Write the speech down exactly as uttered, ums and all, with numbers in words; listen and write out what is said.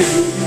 with you.